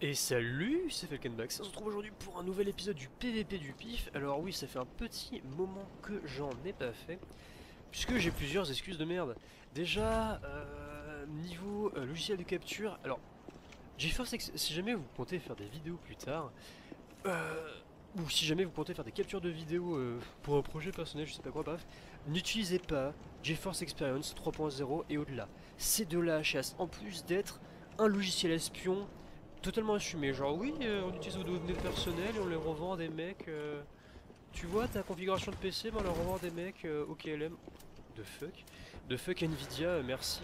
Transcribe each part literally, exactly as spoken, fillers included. Et salut, c'est Falkenbax, on se retrouve aujourd'hui pour un nouvel épisode du P V P du Pif. Alors oui, ça fait un petit moment que j'en ai pas fait, puisque j'ai plusieurs excuses de merde. Déjà, euh, niveau euh, logiciel de capture, alors, GeForce Experience, si jamais vous comptez faire des vidéos plus tard, euh, ou si jamais vous comptez faire des captures de vidéos euh, pour un projet personnel, je sais pas quoi, bref, n'utilisez pas GeForce Experience trois point zéro et au-delà. C'est de la chasse, en plus d'être un logiciel espion, totalement assumé, genre oui, euh, on utilise vos données personnelles et on les revend à des mecs. Euh, tu vois, ta configuration de P C, ben on les revend à des mecs euh, au K L M. De fuck. De fuck Nvidia, euh, merci.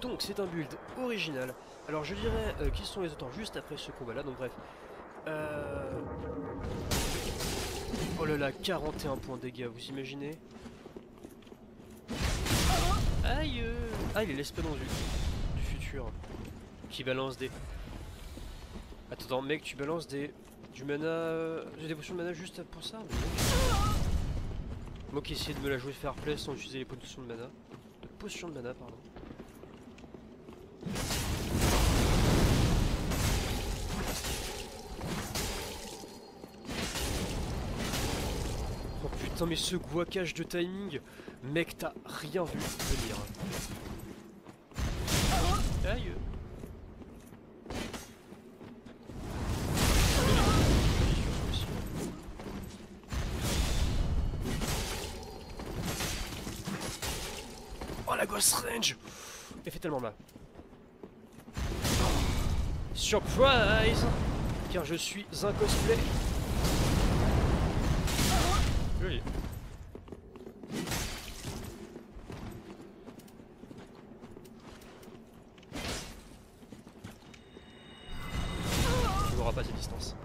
Donc, c'est un build original. Alors, je dirais euh, qui sont les auteurs juste après ce combat-là, donc bref. Euh... Oh là là, quarante et un points de dégâts, vous imaginez? Aïe euh... Ah, il est l'espadon du... du futur qui balance des... Attends, attends, mec, tu balances des... du mana... Euh... des potions de mana juste pour ça, mais... Moi qui essayais de me la jouer fair play sans utiliser les potions de mana. De potions de mana, pardon. Oh putain, mais ce guacage de timing, mec, t'as rien vu venir. Aïe. Oh la Ghost Range, elle fait tellement mal. Surprise, car je suis un cosplay. Joli. Pas cette distance.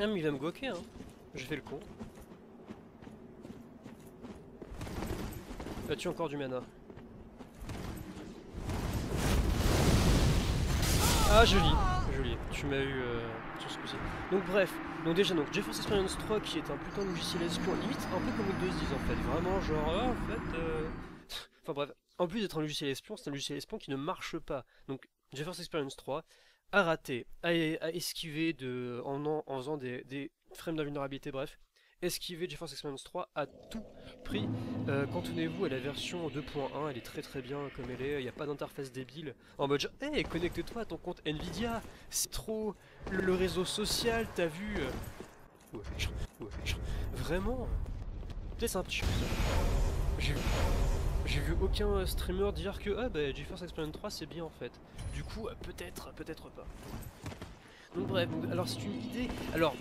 Ah mais il va me goquer hein. Je fais le con. As-tu encore du mana? Ah joli, joli. Tu m'as eu euh, sur ce coup-ci. Donc bref, donc déjà donc GeForce Experience trois qui est un putain de logiciel espion limite un peu comme Windows dix en fait. Vraiment genre euh, en fait. Euh... enfin bref. En plus d'être un logiciel espion, c'est un logiciel espion qui ne marche pas. Donc, GeForce Experience trois a raté, a, a esquivé de, en, en, en faisant des, des frames d'invulnérabilité, bref. Esquivé GeForce Experience trois à tout prix. Euh, Cantonnez-vous à la version deux point un, elle est très très bien comme elle est, il n'y a pas d'interface débile. En mode genre, hey, connecte-toi à ton compte Nvidia, c'est trop le, le réseau social, t'as vu euh... ouais, ouais, vraiment. Peut-être un petit peu. J'ai vu. J'ai vu aucun streamer dire que ah bah GeForce Experience trois c'est bien en fait. Du coup peut-être, peut-être pas. Donc bref, alors c'est une idée. Alors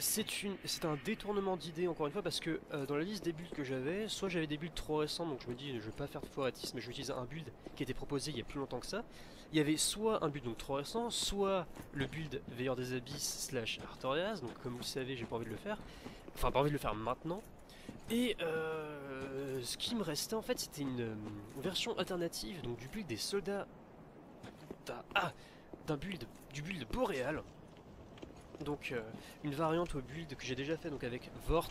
c'est une, c'est un détournement d'idée encore une fois parce que euh, dans la liste des builds que j'avais, soit j'avais des builds trop récents donc je me dis je vais pas faire de foiratisme mais j'utilise un build qui était proposé il y a plus longtemps que ça. Il y avait soit un build donc trop récent, soit le build Veilleur des Abysses slash Artorias, donc comme vous le savez j'ai pas envie de le faire. Enfin pas envie de le faire maintenant. Et euh, ce qui me restait en fait c'était une euh, version alternative donc du build des soldats d'un ah, build du build boréal donc euh, une variante au build que j'ai déjà fait donc avec Vort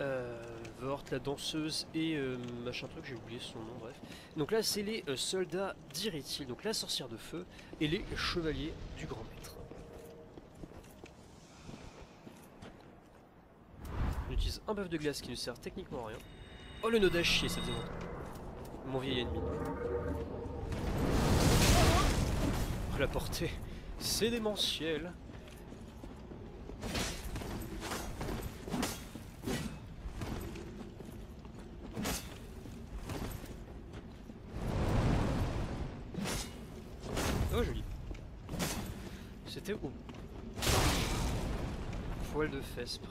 euh, Vort la danseuse et euh, machin truc j'ai oublié son nom bref donc là c'est les euh, soldats d'Irithil donc la sorcière de feu et les chevaliers du grand maître. J'utilise un buff de glace qui ne sert techniquement à rien. Oh le node à chier, ça faisait longtemps. Mon vieil ennemi. Oh la portée, c'est démentiel. Oh joli. C'était où? Poil de fesses près.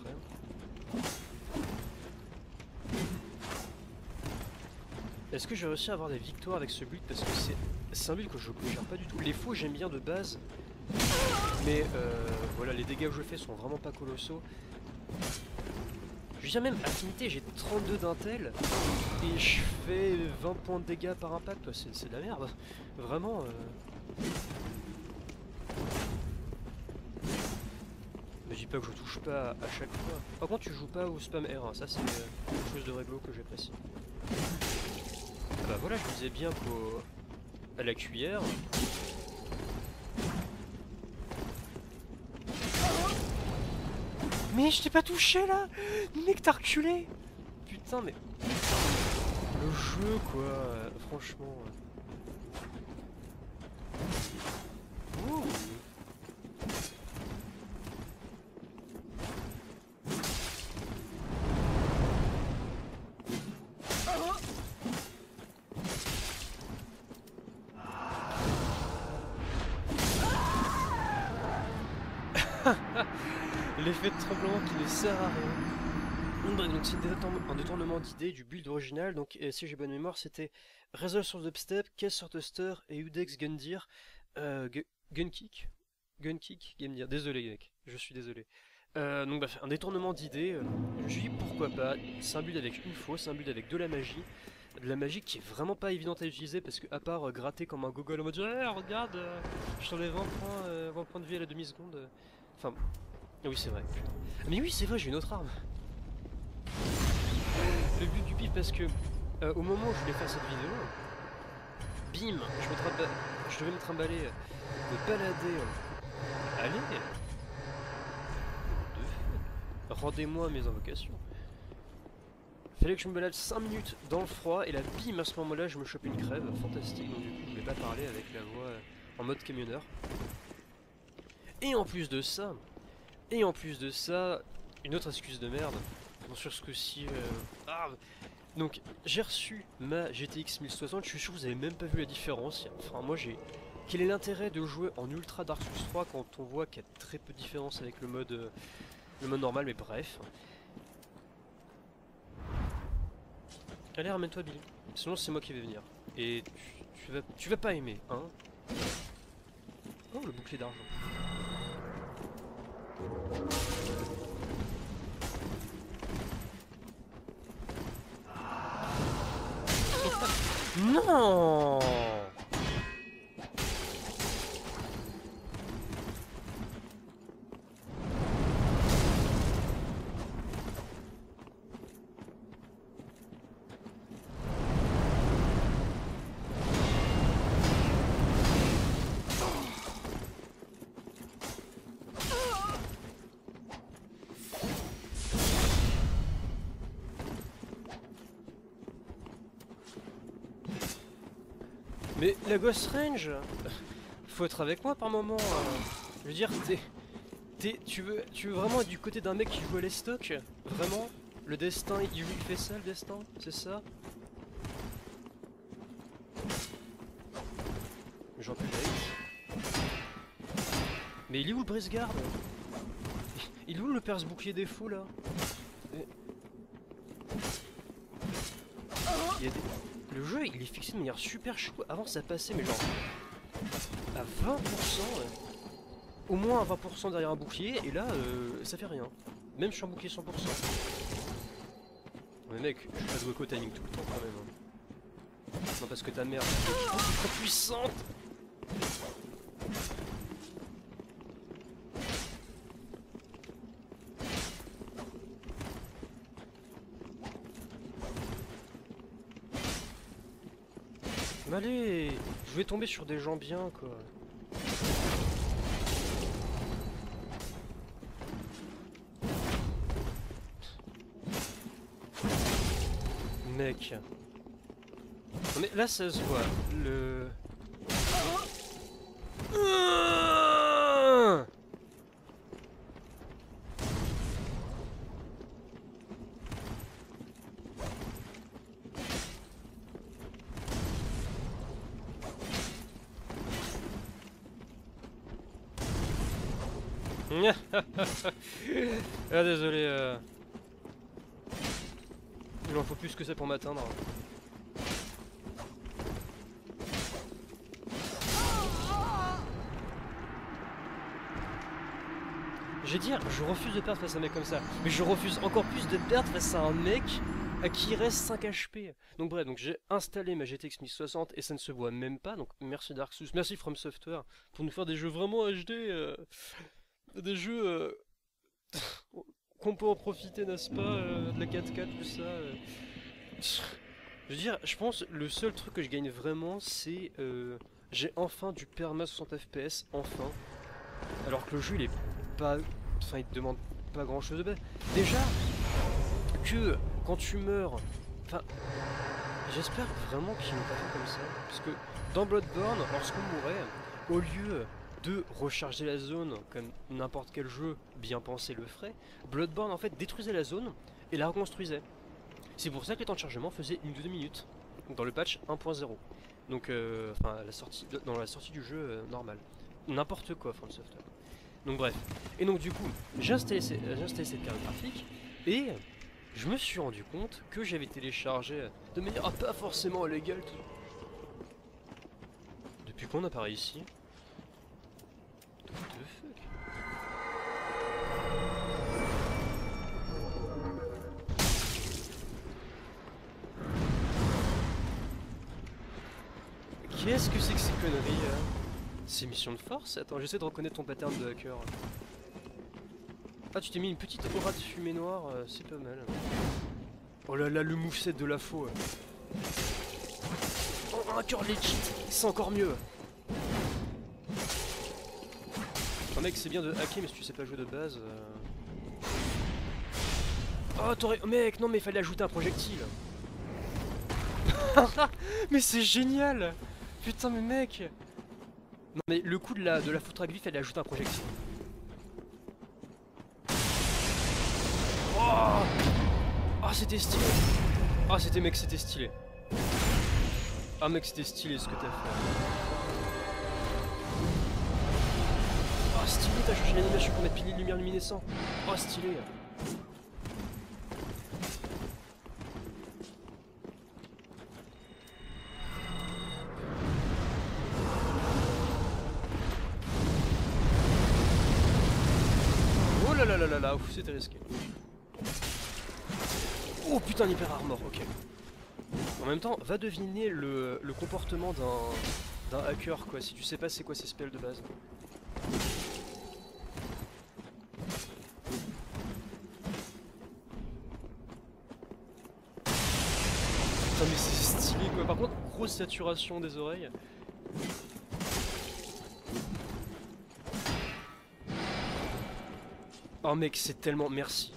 Est-ce que j'ai réussi à avoir des victoires avec ce build? Parce que c'est un build que je ne gère pas du tout. Les faux j'aime bien de base, mais euh, voilà les dégâts que je fais sont vraiment pas colossaux. Je veux dire même affinité, j'ai trente-deux d'intel et je fais vingt points de dégâts par impact, c'est de la merde. Vraiment euh... dis pas que je touche pas à chaque fois. Par contre, tu joues pas au spam R un, ça c'est quelque chose de réglo que j'apprécie. Ah bah voilà, je faisais bien pour... à la cuillère. Mais je t'ai pas touché là! Mec, t'as reculé! Putain, mais. Le jeu quoi, euh, franchement. Ouh. L'effet de tremblement qui ne sert à rien. Donc c'est un détournement d'idée du build original. Donc et si j'ai bonne mémoire, c'était Resolve sur Dubstep, Case Toaster et Udex Gundir, euh, Gunkick, Gunkick, Gamedir. Désolé mec, je suis désolé. Euh, donc bah, un détournement d'idée. Euh, je me suis dit pourquoi pas. C'est un build avec une fausse, c'est un build avec de la magie, de la magie qui est vraiment pas évidente à utiliser parce que à part euh, gratter comme un gogol en mode eh, regarde, euh, je t'enlève vingt points, euh, vingt points de vie à la demi seconde. Euh, enfin. Oui c'est vrai. Mais oui c'est vrai, j'ai une autre arme. Le but du pif parce que euh, au moment où je voulais faire cette vidéo, bim, je, me trimba... je devais me trimballer, me balader. Allez, rendez-moi mes invocations. Fallait que je me balade cinq minutes dans le froid et là bim, à ce moment-là je me chope une crève, fantastique. Donc du coup je ne pouvais pas parler avec la voix en mode camionneur. Et en plus de ça. Et en plus de ça, une autre excuse de merde. Bon, sur ce coup-ci. Euh... Ah, donc, j'ai reçu ma G T X mille soixante. Je suis sûr que vous n'avez même pas vu la différence. Enfin, moi, j'ai. Quel est l'intérêt de jouer en Ultra Dark Souls trois quand on voit qu'il y a très peu de différence avec le mode, euh... le mode normal, mais bref. Allez, ramène-toi, Billy. Sinon, c'est moi qui vais venir. Et tu, tu, vas... tu vas pas aimer, hein. Oh, le bouclier d'argent. Non. Mais la Ghost Range, faut être avec moi par moment. Euh, je veux dire, t'es, t'es, tu, veux, tu veux vraiment être du côté d'un mec qui joue à les stocks? Vraiment? Le destin, il fait ça le destin? C'est ça? J'en peux pas. Mais il est où le brise-garde? Il est où le perce-bouclier des fous là? Il y a des... Le jeu il est fixé de manière super chou, avant ça passait mais genre à vingt pour cent, euh, au moins à vingt pour cent derrière un bouclier et là euh, ça fait rien, même sur un bouclier cent pour cent. Mais mec, je suis pas doué qu'au timing tout le temps quand même. Non parce que ta mère est trop puissante. Allez, je vais tomber sur des gens bien quoi. Mec. Mais là ça se voit. Le... Ah désolé, euh... il en faut plus que ça pour m'atteindre. J'ai dit, je refuse de perdre face à un mec comme ça, mais je refuse encore plus de perdre face à un mec à qui il reste cinq H P. Donc bref, donc j'ai installé ma G T X mille soixante et ça ne se voit même pas. Donc merci Dark Souls, merci From Software pour nous faire des jeux vraiment H D, euh... des jeux. Euh... qu'on peut en profiter, n'est-ce pas, euh, de la quatre quatre, tout ça. Euh... Je veux dire, je pense le seul truc que je gagne vraiment, c'est euh, j'ai enfin du perma soixante F P S, enfin. Alors que le jeu, il est pas... Enfin, il te demande pas grand-chose de base. Déjà, que quand tu meurs... Enfin, j'espère vraiment qu'ils n'ont pas fait comme ça. Parce que dans Bloodborne, lorsqu'on mourait, au lieu de recharger la zone, comme n'importe quel jeu bien pensé le ferait, Bloodborne en fait détruisait la zone et la reconstruisait. C'est pour ça que les temps de chargement faisaient une ou deux minutes dans le patch un point zéro. Donc, euh, enfin, la sortie, dans la sortie du jeu euh, normal. N'importe quoi, From Software. Donc bref. Et donc du coup, j'ai installé, j'ai installé cette carte graphique et je me suis rendu compte que j'avais téléchargé de manière ah, pas forcément légale. Depuis quand on apparaît ici? What the fuck? Qu'est-ce que c'est que ces conneries euh Ces missions de force? Attends, j'essaie de reconnaître ton pattern de hacker. Ah, tu t'es mis une petite aura de fumée noire, euh, c'est pas mal. Oh là là, le moveset de la faux. Euh. Oh, un cœur legit, c'est encore mieux. Enfin, mec, c'est bien de hacker, mais si tu sais pas jouer de base... Euh... Oh, t'aurais... Mec, non, mais il fallait ajouter un projectile. Mais c'est génial. Putain, mais mec... Non, mais le coup de la, de la foutre à glyph, il fallait ajouter un projectile. Oh, oh c'était stylé. Ah oh, c'était mec c'était stylé. Ah mec c'était stylé ce que t'as fait. Oh stylé, t'as changé l'animation pour mettre pilier de lumière luminescent. Oh stylé. Oh là là là là là, ouf c'était risqué. Oh putain, hyper armor, ok. En même temps, va deviner le, le comportement d'un hacker, quoi, si tu sais pas c'est quoi ces spells de base. Putain, mais c'est stylé, quoi. Par contre, grosse saturation des oreilles. Oh mec, c'est tellement... Merci.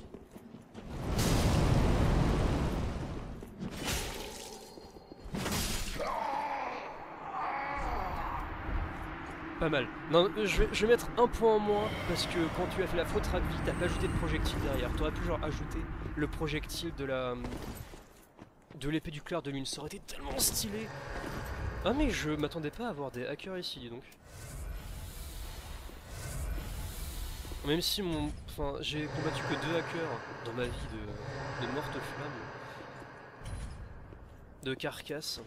Pas mal. Non, je vais, je vais mettre un point en moins parce que quand tu as fait la faute à vie, t'as pas ajouté de projectile derrière. T'aurais pu genre ajouter le projectile de la de l'épée du clair de lune. Ça aurait été tellement stylé. Ah mais je m'attendais pas à avoir des hackers ici, dis donc. Même si mon, enfin j'ai combattu que deux hackers dans ma vie de, de morte flamme, de carcasse.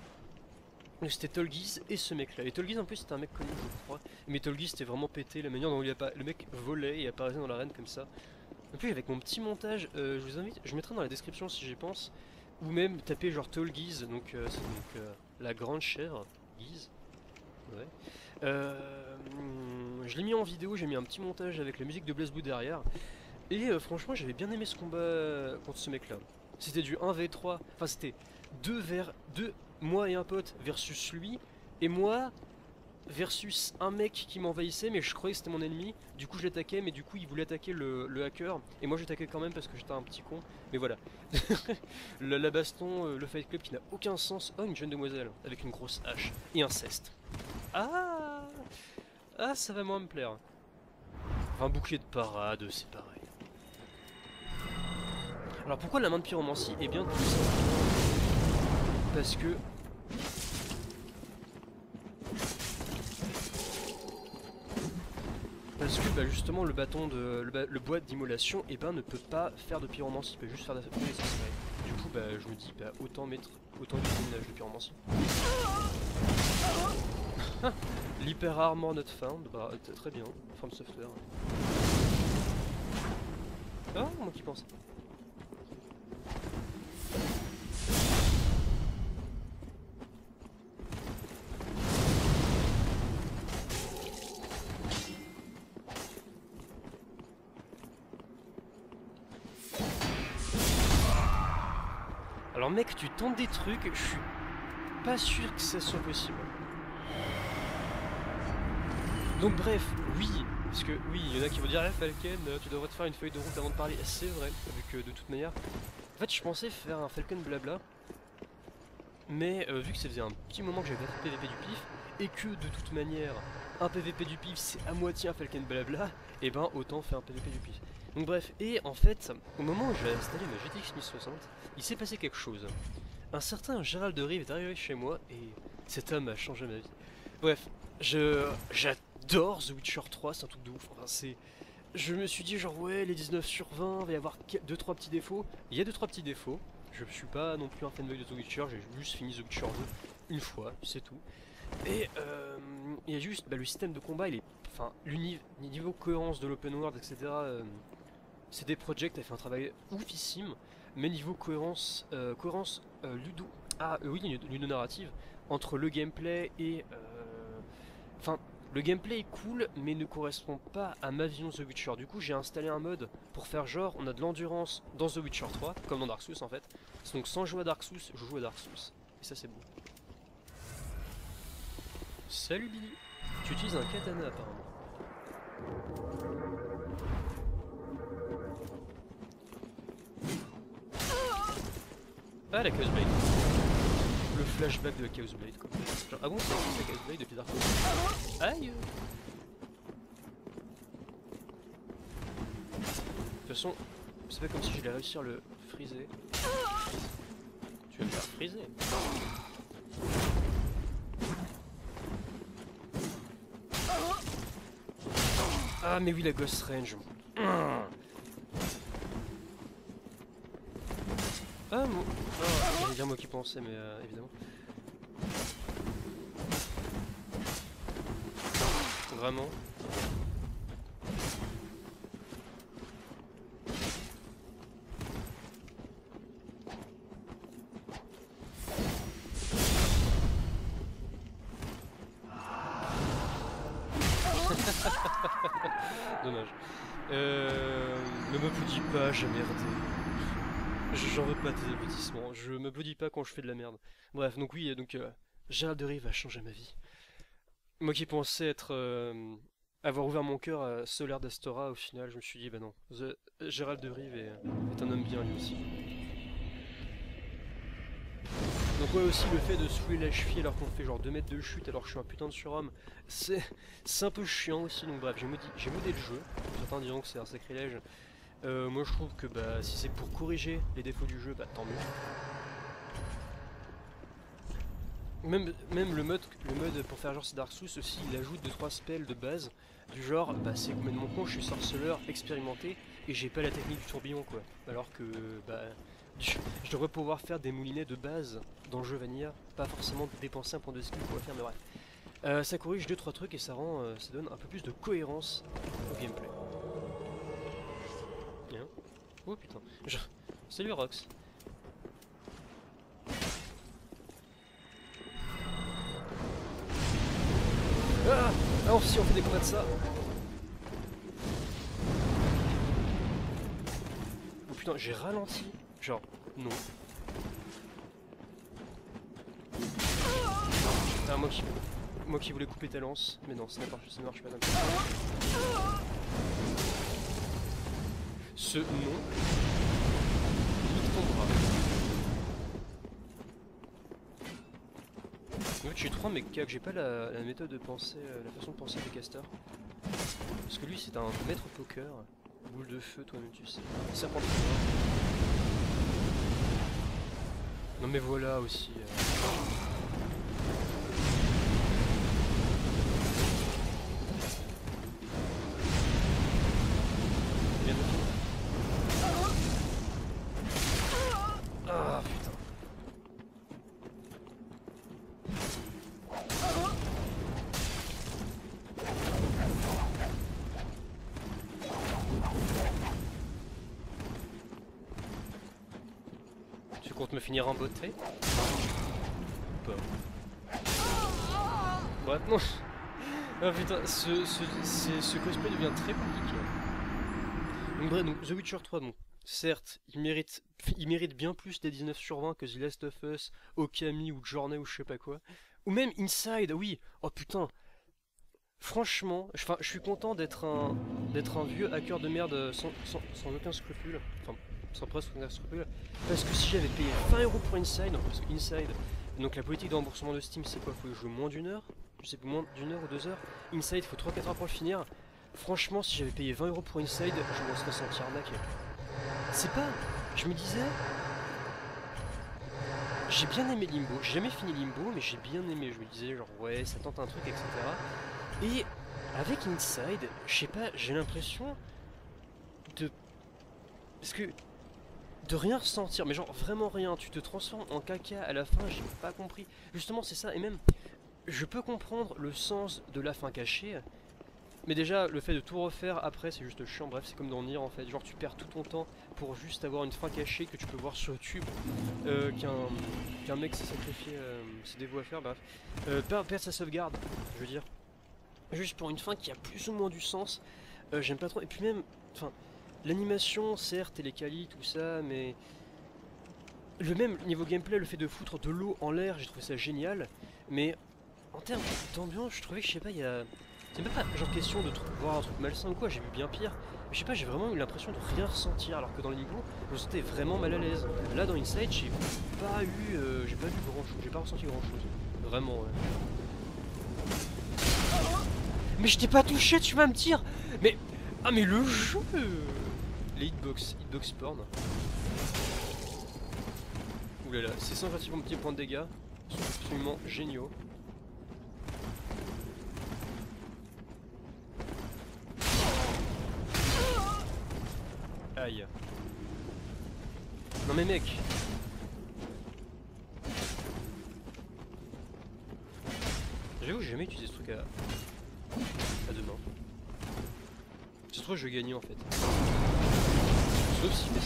C'était Tolgyz et ce mec là. Et Tolgyz en plus c'était un mec connu je crois. Mais Tolgyz c'était vraiment pété, la manière dont il a pas... le mec volait et apparaissait dans l'arène comme ça. Et puis avec mon petit montage, euh, je vous invite, je mettrai dans la description si j'y pense. Ou même taper genre Tolgyz, donc euh, c'est donc euh, la grande chèvre, Guise. Ouais. Euh, je l'ai mis en vidéo, j'ai mis un petit montage avec la musique de BlazBlue derrière. Et euh, franchement j'avais bien aimé ce combat contre ce mec là. C'était du un v trois, enfin c'était deux vers deux. Moi et un pote versus lui, et moi versus un mec qui m'envahissait, mais je croyais que c'était mon ennemi. Du coup je l'attaquais, mais du coup il voulait attaquer le, le hacker, et moi j'attaquais quand même parce que j'étais un petit con. Mais voilà. la, la baston, euh, le fight club qui n'a aucun sens. Oh, une jeune demoiselle avec une grosse hache et un ceste. Ah, ah ça va moins me plaire. Un bouclier de parade, c'est pareil. Alors pourquoi la main de pyromancie est bien plus... Parce que... Parce que bah justement le bâton de... Le, ba... le bois d'immolation et eh ben ne peut pas faire de pyromancie, il peut juste faire de la... Du coup bah je me dis bah autant mettre... Autant du minage de pyromancie. L'hyper armor not found, bah très bien, From Software. Ah moi qui pense. Alors mec, tu tentes des trucs, je suis pas sûr que ça soit possible. Donc bref, oui, parce que oui, il y en a qui vont dire hey, Falken, tu devrais te faire une feuille de route avant de parler. C'est vrai, vu que de toute manière, en fait je pensais faire un Falken blabla, mais euh, vu que ça faisait un petit moment que j'avais pas fait PvP du pif, et que de toute manière, un PvP du pif c'est à moitié un Falken blabla, et ben autant faire un PvP du pif. Donc bref, et en fait, au moment où j'ai installé ma G T X mille soixante, il s'est passé quelque chose. Un certain Gérald de Rive est arrivé chez moi, et cet homme a changé ma vie. Bref, je j'adore The Witcher trois, c'est un truc de ouf, enfin c'est... Je me suis dit genre ouais, les dix-neuf sur vingt, il va y avoir deux trois petits défauts. Il y a deux trois petits défauts, je suis pas non plus un fanboy de The Witcher, j'ai juste fini The Witcher deux une fois, c'est tout. Et euh, il y a juste, bah, le système de combat, il est... Enfin, l'univers, niveau cohérence de l'open world, et cetera Euh, C D Projekt a fait un travail oufissime, mais niveau cohérence, euh, cohérence euh, ludo, ah euh, oui, ludo-narrative, entre le gameplay et... Enfin, euh, le gameplay est cool, mais ne correspond pas à ma vision de The Witcher. Du coup, j'ai installé un mode pour faire genre, on a de l'endurance dans The Witcher trois, comme dans Dark Souls en fait. Donc sans jouer à Dark Souls, je joue à Dark Souls. Et ça c'est beau. Salut Billy. Tu utilises un katana apparemment. Ah la Chaos Blade. Le flashback de la Chaos Blade quoi. Genre, ah bon, c'est la Chaos Blade depuis Dark Souls. Aïe. De toute façon, c'est pas comme si j'allais réussir à le friser. Tu vas me faire friser. Ah mais oui, la Ghost Range. Ah mon... Oh, j'allais dire moi qui pensais, mais euh, évidemment. Vraiment. Dommage. Euh... Ne m'applaudis pas, j'ai merdé. J'en veux pas tes aboutissements, je m'applaudis pas quand je fais de la merde. Bref, donc oui, donc euh, Gérald de Rive a changé ma vie. Moi qui pensais être euh, avoir ouvert mon cœur à Solaire d'Astora, au final je me suis dit bah non, The, Gérald de Rive est, est un homme bien lui aussi. Donc ouais, aussi le fait de soulever la cheville alors qu'on fait genre deux mètres de chute alors que je suis un putain de surhomme, c'est un peu chiant aussi, donc bref, j'ai modé, j'ai modé le jeu, certains diront que c'est un sacrilège. Euh, moi je trouve que bah si c'est pour corriger les défauts du jeu, bah tant mieux. Même, même le mode le mode pour faire genre c'est Dark Souls aussi, il ajoute deux trois spells de base, du genre bah c'est complètement con, je suis sorceleur expérimenté et j'ai pas la technique du tourbillon quoi. Alors que bah je, je devrais pouvoir faire des moulinets de base dans le jeu vanilla, pas forcément dépenser un point de skill pour la faire, mais bref. Euh, ça corrige deux trois trucs et ça rend euh, ça donne un peu plus de cohérence au gameplay. Oh putain, je... salut Rox. Ah, alors si on fait des combats de ça. Oh putain, j'ai ralenti. Genre, non. Ah, moi qui, moi qui voulais couper ta lance, mais non, ça ne marche, ça ne marche pas comme ça. Ce nom nique ton bras. En fait je suis trois mais que j'ai pas la, la méthode de penser, la façon de penser des casters. Parce que lui c'est un maître poker, boule de feu toi-même tu sais. Serpent de feu. Non mais voilà aussi. Euh... me finir en beauté ou pas. Ouais, non. Ah putain, ce, ce, ce, ce cosplay devient très compliqué. Donc bref, donc The Witcher trois, bon, certes, il mérite, il mérite bien plus des dix-neuf sur vingt que The Last of Us, Okami ou Journey ou je sais pas quoi. Ou même Inside, oui. Oh putain. Franchement, je, je suis content d'être un, d'être un vieux hacker de merde sans, sans, sans aucun scrupule. Enfin, sans presque aucun scrupule. Parce que si j'avais payé vingt euros pour Inside, non, parce que Inside, donc la politique de remboursement de Steam, c'est quoi? Faut jouer moins d'une heure? Je sais plus, moins d'une heure ou deux heures. Inside, faut trois quatre heures pour le finir. Franchement, si j'avais payé vingt euros pour Inside, je me serais senti arnaqué. C'est pas... Je me disais... J'ai bien aimé Limbo. J'ai jamais fini Limbo, mais j'ai bien aimé. Je me disais, genre, ouais, ça tente un truc, et cetera. Et avec Inside, je sais pas, j'ai l'impression de... Parce que... De rien ressentir, mais genre vraiment rien. Tu te transformes en caca à la fin, j'ai pas compris. Justement, c'est ça, et même... Je peux comprendre le sens de la fin cachée, mais déjà le fait de tout refaire après c'est juste chiant. Bref, c'est comme dans Nier en fait, genre tu perds tout ton temps pour juste avoir une fin cachée que tu peux voir sur YouTube, euh, qu'un qu'un mec s'est sacrifié, euh, s'est dévoué à faire, bref, euh, perdre, perdre sa sauvegarde, je veux dire, juste pour une fin qui a plus ou moins du sens, euh, j'aime pas trop. Et puis même, enfin, l'animation certes et les qualis, tout ça, mais le même niveau gameplay, le fait de foutre de l'eau en l'air, j'ai trouvé ça génial, mais en termes d'ambiance, je trouvais que, je sais pas, il y a... C'est même pas genre question de voir un truc malsain ou quoi, j'ai vu bien pire. Mais je sais pas, j'ai vraiment eu l'impression de rien ressentir, alors que dans le Limbo, je me sentais vraiment mal à l'aise. Là, dans Inside, j'ai pas eu... Euh, j'ai pas vu grand chose, j'ai pas ressenti grand chose. Vraiment, ouais. Mais je t'ai pas touché, tu vas me dire. Mais... Ah mais le jeu... Les hitbox, hitbox porn. Oulala, ces cent vingt-six petits points de dégâts sont absolument géniaux. Aïe. Non mais mec. J'avoue, j'ai jamais utilisé ce truc à... à deux mains. C'est trop que je gagnais en fait. Sauf si mais...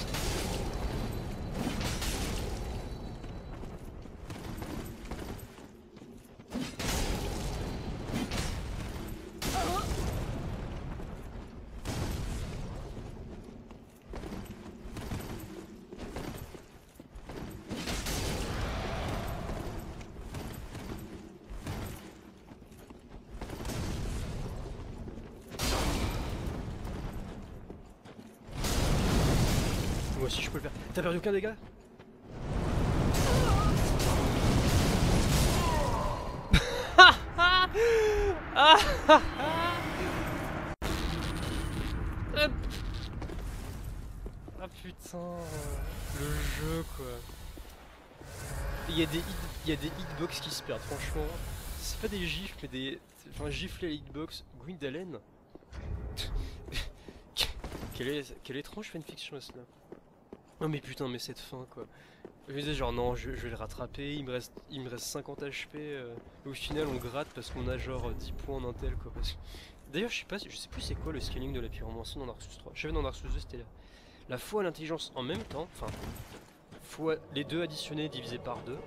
Si je peux le faire. T'as perdu aucun dégât? Ah putain, le jeu quoi. Il y a des hit, il y a des hitbox qui se perdent, franchement. C'est pas des gifs, mais des... Enfin, gifler les hitbox. Gwendoline. Quelle est... Quelle étrange fanfiction à cela. Non mais putain, mais cette fin quoi. Je me disais genre non, je, je vais le rattraper, il me reste, il me reste cinquante H P, euh, et au final on gratte parce qu'on a genre dix points en intel quoi. Parce... D'ailleurs je sais pas, je sais plus c'est quoi le scaling de la pyromancie dans Dark Souls trois. Je savais dans Dark Souls deux c'était la, la fois l'intelligence en même temps, enfin, fois les deux additionnés divisés par deux.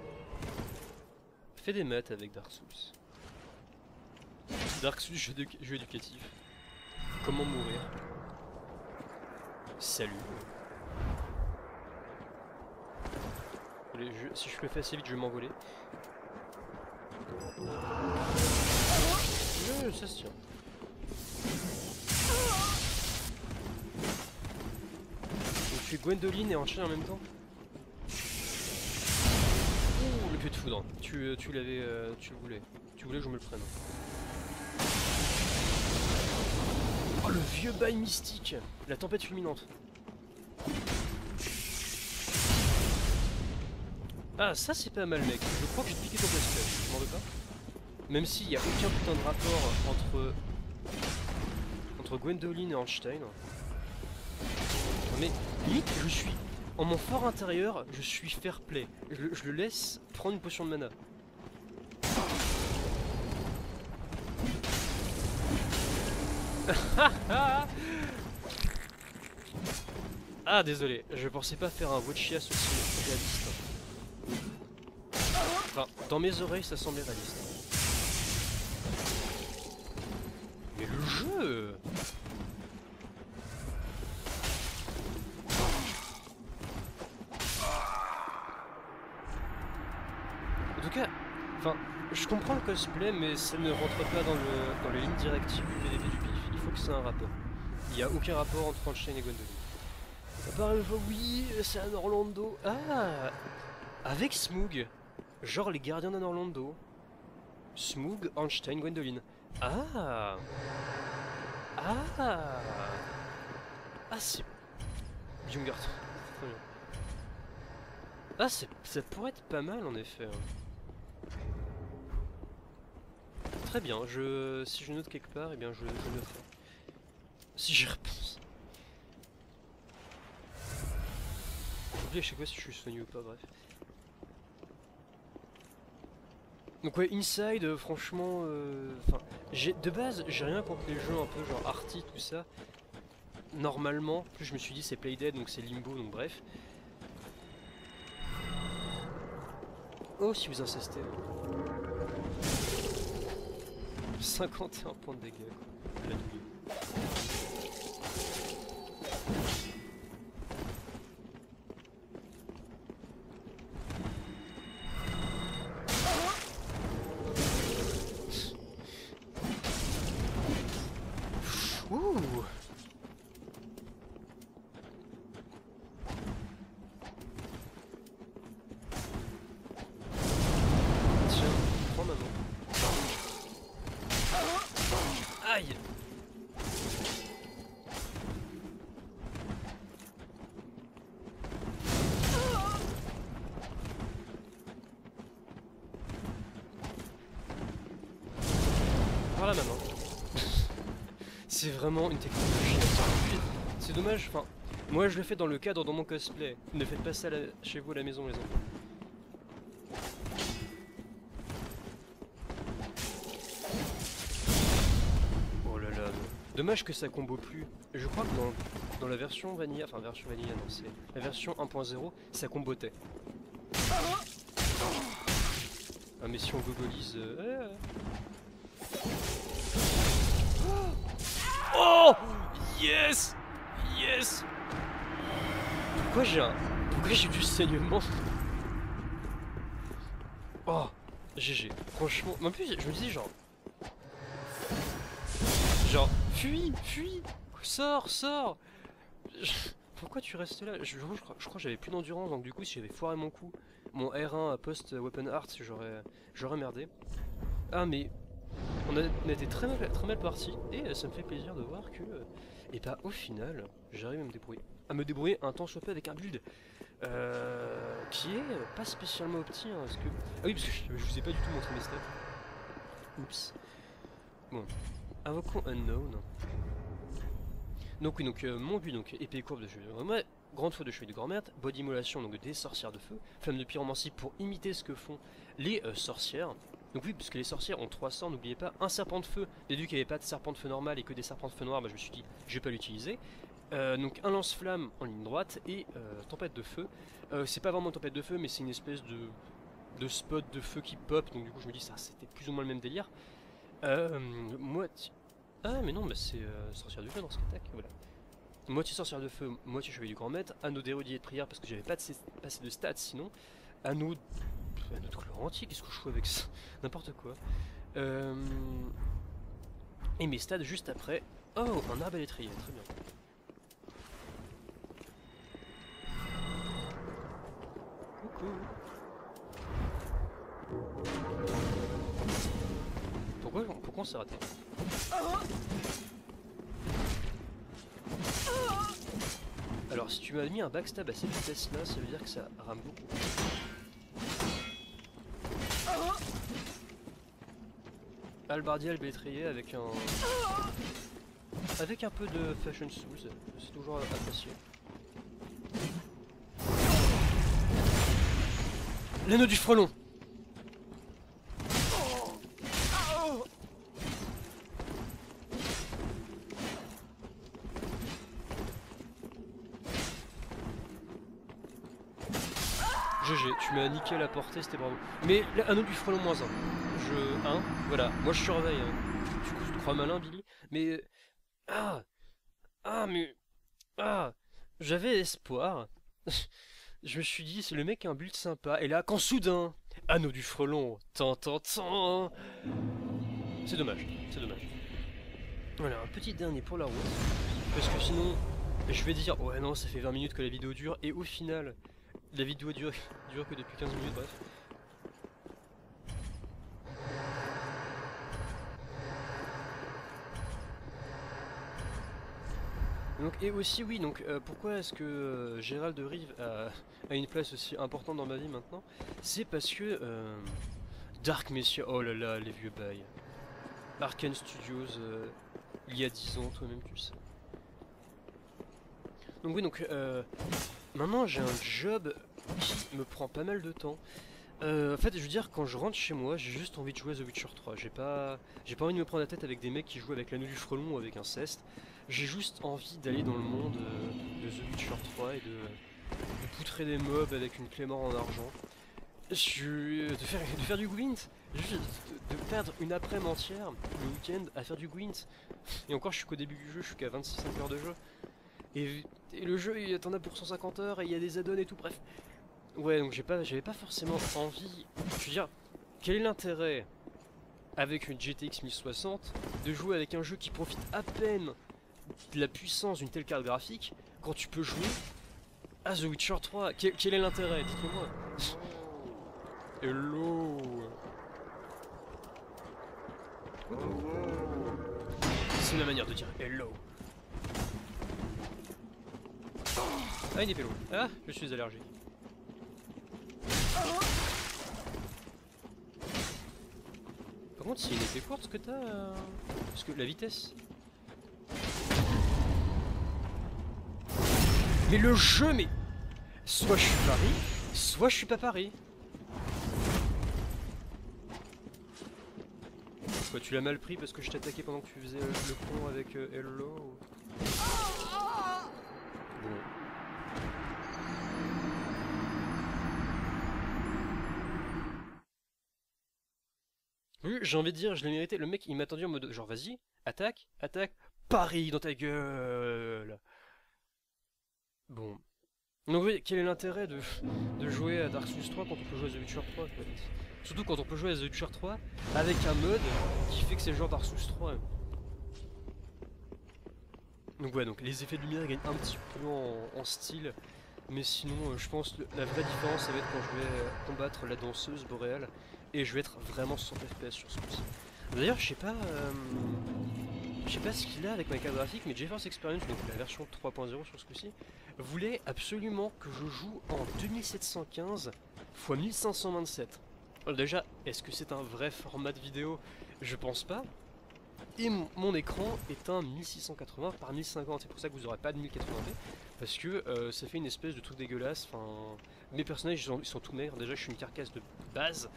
Fais des maths avec Dark Souls. Dark Souls, jeu, de, jeu éducatif. Comment mourir. Salut. Je, si je le fais assez vite, je vais m'envoler. Euh, ça se tient. Je suis Gwendoline et enchaîne en même temps. Ouh, le pied de foudre. Tu, tu l'avais. Euh, tu le voulais. Tu voulais que je me le prenne. Oh, le vieux bail mystique. La tempête fulminante. Ah, ça c'est pas mal mec, je crois que j'ai piqué ton blastflash, je m'en veux pas. Même s'il n'y a aucun putain de rapport entre entre Gwendoline et Einstein. Mais limite, je suis, en mon fort intérieur, je suis fair play. Je, je le laisse prendre une potion de mana. Ah désolé, je pensais pas faire un vote chiasse aussi réaliste. Enfin, dans mes oreilles, ça semblait réaliste. Mais le jeu! tout cas, enfin, je comprends le cosplay, mais ça ne rentre pas dans le dans les lignes directives du P V P du Pif. Il faut que c'est un rapport. Il n'y a aucun rapport entre Franchine et Gwendoline. À part une fois, oui, c'est Anor Londo. Ah, avec Smoog. Genre les gardiens d'Anor Londo. Smoog, Einstein, Gwendoline. Ah Ah Ah c'est... Jungart, c'est très bien. Ah c'est... ça pourrait être pas mal en effet. Très bien, je... si je note quelque part, eh bien je, je noterai. Si j'y repense. J'oublie à chaque fois si je suis soigné ou pas, bref. Donc ouais, Inside, euh, franchement, enfin, euh, de base, j'ai rien contre les jeux un peu genre arty, tout ça. Normalement, plus je me suis dit c'est Play Dead, donc c'est Limbo, donc bref. Oh, si vous insistez. cinquante et un points de dégâts, quoi. La douille. C'est vraiment une technologie absurde. C'est dommage, enfin, moi je le fais dans le cadre, dans mon cosplay. Ne faites pas ça la... chez vous à la maison, les enfants. Oh là là, dommage que ça combo plus. Je crois que dans, dans la version vanilla, enfin version vanilla, non, c'est la version un point zéro, ça combotait. Ah, mais si on gogolise. Euh... Oh yes, yes. Pourquoi j'ai un... Pourquoi j'ai du saignement? Oh G G, franchement. En plus je me disais genre Genre fuis, fuis, sors, sors. je... Pourquoi tu restes là? Je, je, je crois, je crois que j'avais plus d'endurance, donc du coup si j'avais foiré mon coup, mon R un à post weapon art, j'aurais j'aurais merdé. Ah mais... On a, on a été très mal, très mal parti et euh, ça me fait plaisir de voir que euh, et bah au final j'arrive à me débrouiller à me débrouiller un temps soit peu avec un build euh, qui est euh, pas spécialement opti hein, parce que... Ah oui parce que je, je vous ai pas du tout montré mes stats. Oups. Bon. Invoquons unknown. Donc oui donc euh, mon but donc épée courbe de cheveux de grand-mère, grande faux de cheveux de grand-mère, body immolation donc des sorcières de feu, flamme de pyromancie pour imiter ce que font les euh, sorcières. Donc oui, parce que les sorcières ont trois cents, n'oubliez pas, un serpent de feu. J'ai vu qu'il n'y avait pas de serpent de feu normal et que des serpents de feu noirs, bah, je me suis dit, je vais pas l'utiliser. Euh, donc un lance-flamme en ligne droite et euh, tempête de feu. Euh, c'est pas vraiment une tempête de feu, mais c'est une espèce de, de spot de feu qui pop, donc du coup je me dis, ça c'était plus ou moins le même délire. Euh, moitié... Ah mais non, bah, c'est euh, sorcière du feu dans ce attaque, voilà. Moitié sorcière de feu, moitié chevalier du grand maître, anneau d'érudit et de prière parce que j'avais pas assez de stats sinon. Anneau... Un autre couleur antique, qu'est-ce que je fais avec ça? N'importe quoi. Euh... Et mes stats juste après. Oh, un arbre à l'étrier, très bien. Coucou. Pourquoi, pourquoi on s'est raté? Alors, si tu m'as mis un backstab à cette vitesse-là, ça veut dire que ça rame beaucoup. Albardier le bétrier avec un... Avec un peu de Fashion Souls, c'est toujours apprécié. L'anneau du frelon. G G, tu m'as niqué la portée, c'était bravo. Mais l'anneau du frelon moins un. Je... un, voilà. Moi je surveille. Hein. Du coup, je te crois malin, Billy. Mais... Ah Ah, mais... Ah J'avais espoir. Je me suis dit, c'est le mec qui a un build sympa. Et là, quand soudain... Anneau du Frelon, tant, tant, tant. C'est dommage, c'est dommage. Voilà, un petit dernier pour la route, parce que sinon, je vais dire, ouais non, ça fait vingt minutes que la vidéo dure, et au final, la vidéo dure, dure que depuis quinze minutes, bref. Donc, et aussi oui, donc euh, pourquoi est-ce que euh, Gérald de Rive a, a une place aussi importante dans ma vie maintenant? C'est parce que euh, Dark Messiah, oh là là, les vieux bails. Arkane Studios, euh, il y a dix ans, toi-même tu sais. Donc oui, donc euh, maintenant j'ai un job qui me prend pas mal de temps. Euh, en fait, je veux dire, quand je rentre chez moi, j'ai juste envie de jouer à The Witcher trois. J'ai pas, j'ai pas envie de me prendre la tête avec des mecs qui jouent avec l'anneau du frelon ou avec un ceste. J'ai juste envie d'aller dans le monde euh, de The Witcher trois et de, de poutrer des mobs avec une clé mort en argent. Je, de, faire, de faire du gwint, juste de, de perdre une après-midi entière, le week-end, à faire du gwint. Et encore, je suis qu'au début du jeu, je suis qu'à vingt-six heures de jeu. Et, et le jeu, il t'en a pour cent cinquante heures et il y a des add-ons et tout, bref. Ouais, donc j'avais pas, pas forcément envie. Je veux dire, quel est l'intérêt avec une G T X mille soixante de jouer avec un jeu qui profite à peine de la puissance d'une telle carte graphique quand tu peux jouer à The Witcher trois? Quel, quel est l'intérêt? Dites-moi. Hello. C'est la manière de dire hello. Ah, il est pélo. Ah, je suis allergique. Par contre, si il était court, ce que t'as... Euh... Parce que la vitesse... Mais le jeu, mais... Soit je suis Paris, soit je suis pas Paris. Quoi, tu l'as mal pris parce que je t'attaquais pendant que tu faisais euh, le con avec euh, Hello. Bon. Oui, j'ai envie de dire, je l'ai mérité. Le mec, il m'a attendu en mode genre, vas-y, attaque, attaque, Paris dans ta gueule. Bon. Donc oui, quel est l'intérêt de, de jouer à Dark Souls trois quand on peut jouer à The Witcher trois? Surtout quand on peut jouer à The Witcher trois avec un mode qui fait que c'est genre Dark Souls trois. Donc ouais, donc les effets de lumière gagnent un petit peu en, en style. Mais sinon, euh, je pense que la vraie différence, ça va être quand je vais euh, combattre la danseuse boréale. Et je vais être vraiment cent F P S sur ce coup-ci. D'ailleurs, je sais pas... Euh... Je sais pas ce qu'il a avec ma carte graphique, mais GeForce Experience, donc la version trois point zéro sur ce coup-ci, voulait absolument que je joue en deux mille sept cent quinze par mille cinq cent vingt-sept. Alors déjà, est-ce que c'est un vrai format de vidéo? Je pense pas. Et mon, mon écran est un mille six cent quatre-vingts par mille cinquante, c'est pour ça que vous aurez pas de mille quatre-vingts p, parce que euh, ça fait une espèce de truc dégueulasse. Enfin, mes personnages ils sont, ils sont tout maigres, déjà je suis une carcasse de base,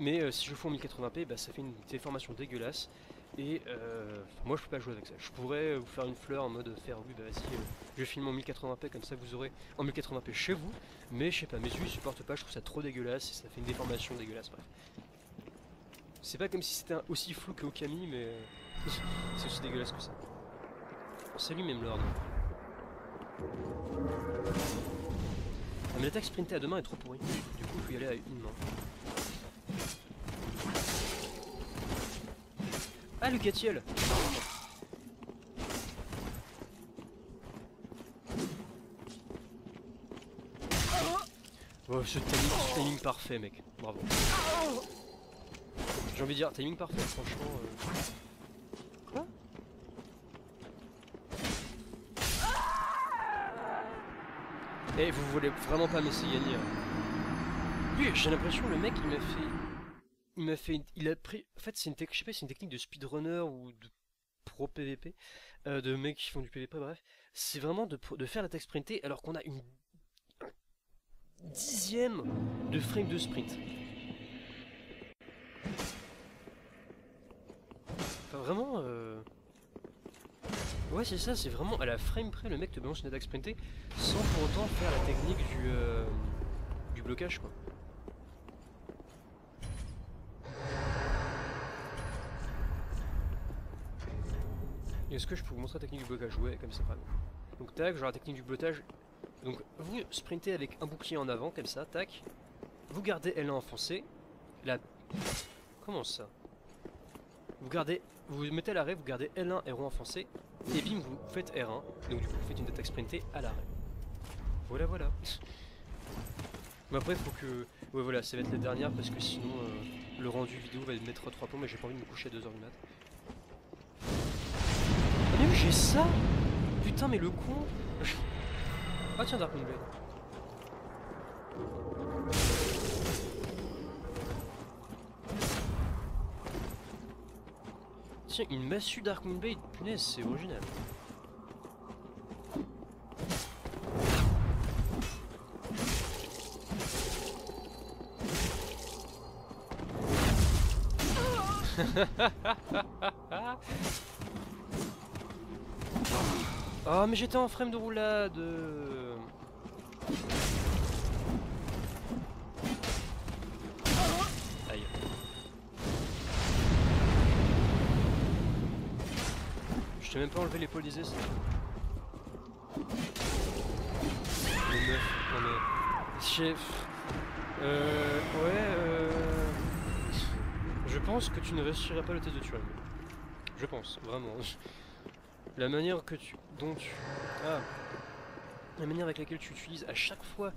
mais euh, si je joue en mille quatre-vingts p, bah, ça fait une déformation dégueulasse. Et euh, moi je peux pas jouer avec ça. Je pourrais vous faire une fleur en mode faire oui bah vas-y euh, je filme en mille quatre-vingts p comme ça vous aurez en mille quatre-vingts p chez vous, mais je sais pas, mes yeux ils supportent pas, je trouve ça trop dégueulasse et ça fait une déformation dégueulasse, bref. C'est pas comme si c'était aussi flou que Okami, mais euh, c'est aussi dégueulasse que ça. Salut même Lord. Ah, mais l'attaque sprintée à deux mains est trop pourrie, du coup faut y aller à une main. Ah, Lucatiel. Oh, ce timing, ce timing parfait, mec. Bravo. J'ai envie de dire, timing parfait, franchement. Euh... Quoi? Eh, vous voulez vraiment pas m'essayer gagner. Hein. J'ai l'impression, le mec, il m'a fait... Il m'a fait, une... il a pris. En fait, c'est une, tec... je sais pas, c'est une technique de speedrunner ou de pro P V P, euh, de mecs qui font du P V P. Bref, c'est vraiment de, de faire l'attaque sprintée alors qu'on a une dixième de frame de sprint. Enfin, vraiment. Euh... Ouais, c'est ça. C'est vraiment à la frame près, le mec te balance une attaque sprintée sans pour autant faire la technique du euh... du blocage, quoi. Est-ce que je peux vous montrer la technique du blocage? Ouais, comme ça, pas mal. Donc, tac, genre la technique du blocage. Donc, vous sprintez avec un bouclier en avant, comme ça, tac. Vous gardez L un enfoncé, la... Comment ça? Vous gardez... Vous mettez à l'arrêt, vous gardez L un et rond enfoncé, et bim, vous faites R un. Donc du coup, vous faites une attaque sprintée à l'arrêt. Voilà, voilà. Mais après, faut que... Ouais, voilà, ça va être la dernière, parce que sinon, euh, le rendu vidéo va mettre trois plombs, mais j'ai pas envie de me coucher à deux heures du mat. Ah mais j'ai ça. Putain, mais le con. Ah tiens, Darkmoon Bay. Tiens, une massue Darkmoon Bay, punaise, c'est original. Oh mais j'étais en frame de roulade. Aïe. Je t'ai même pas enlevé les policiers. Les meufs, on est... Chef. Euh... Ouais euh... Je pense que tu ne réussiras pas le test de Turing. Je pense, vraiment. La manière que tu... dont tu... Ah. La manière avec laquelle tu utilises à chaque fois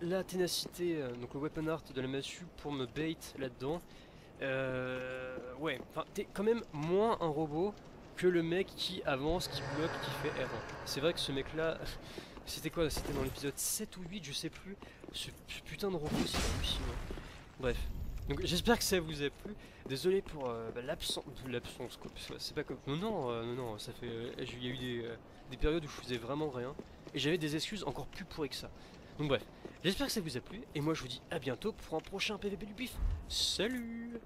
la ténacité, euh, donc le weapon art de la massue pour me bait là-dedans. Euh... Ouais, enfin, t'es quand même moins un robot que le mec qui avance, qui bloque, qui fait R un. C'est vrai que ce mec-là... C'était quoi? C'était dans l'épisode sept ou huit, je sais plus. Ce putain de robot, c'est hallucinant. Bref. Donc j'espère que ça vous a plu. Désolé pour euh, bah, l'absence, l'absence quoi. C'est pas comme non non euh, non non. Ça fait, euh, il y a eu des, euh, des périodes où je faisais vraiment rien et j'avais des excuses encore plus pourries que ça. Donc bref, j'espère que ça vous a plu et moi je vous dis à bientôt pour un prochain P V P du Pif. Salut.